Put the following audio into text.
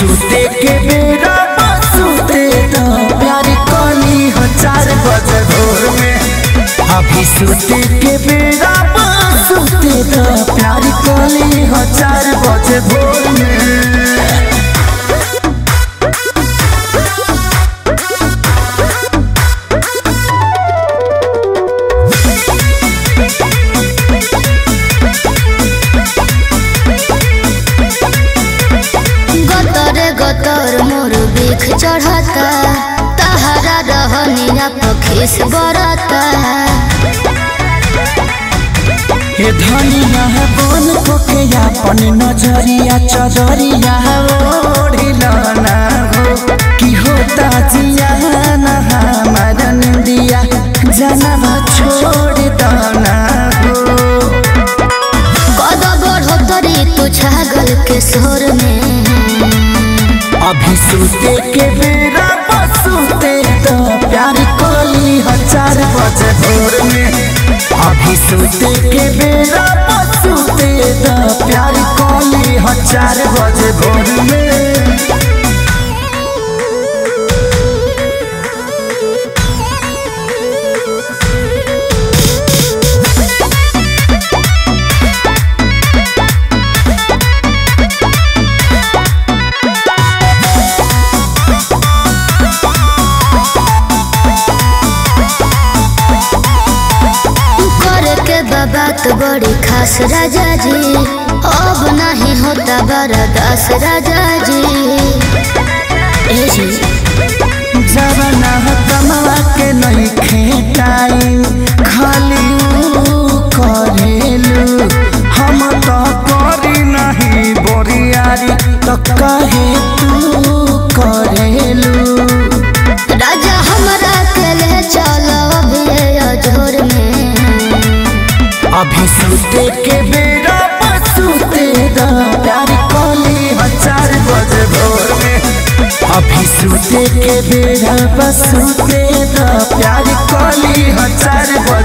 सुते के बेरा सुते तो प्यार कोनी हो 4 बजे भोर में। अभी सुते के बेरा सुते तो प्यार कोनी हो 4 बजे भोर में। चढ़ता तहरा रहनिया पखेस बरता हे धनिया है बन पखेया अपन नजरिया चदरिया ओढ़िलना हो की होता जिया ना मरन दिया जनवा छोड़ दना हो कद बढ़ो तरी तू छागल के सोर में। अभी सुते के बेरा सुते तो प्यार कोली हो 4 बजे भोर में। अभी सुते के बेरा सुते तो प्यार कोली हो 4 बजे भोर में। बात बड़ी खास राजा जी अब नहीं होता बर्दाश्त राजा जी। जब ना कमवा के नहीं खेटाई खाली करेलू हम तो करी नहीं बोरियारी तो कहे तू करेलू राजा हमारा के ले चलो अभी अजोर में। अभी सुते के बेरा सुते तो प्यार कोली हो 4 बजे भोर में। अभी सुते के बेरा सुते तो प्यार कोली हो 4 बजे।